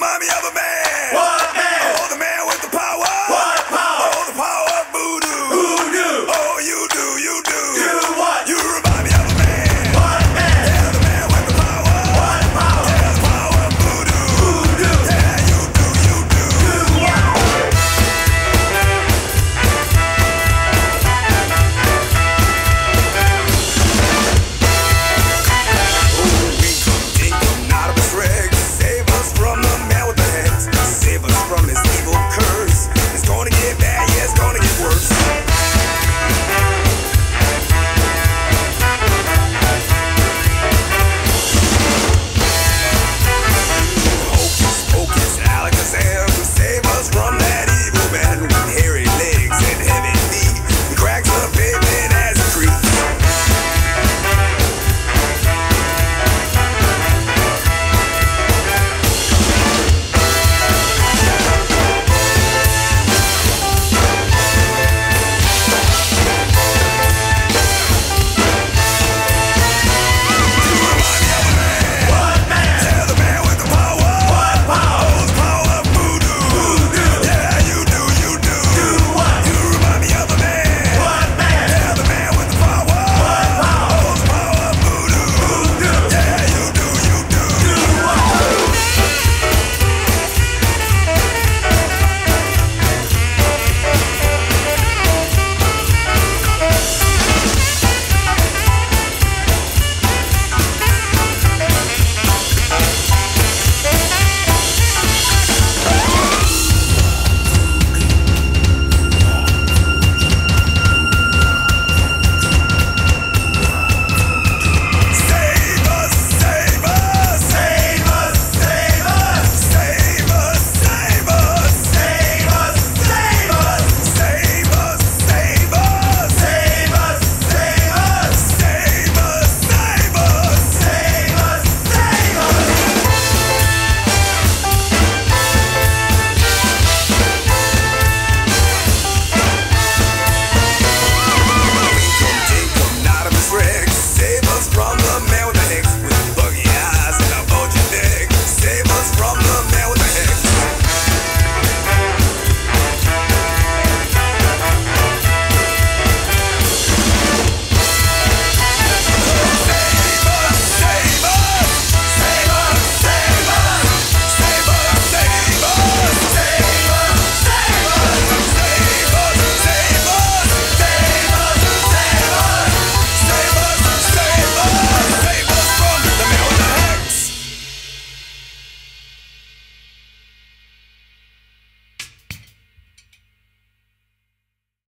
remind me of a man.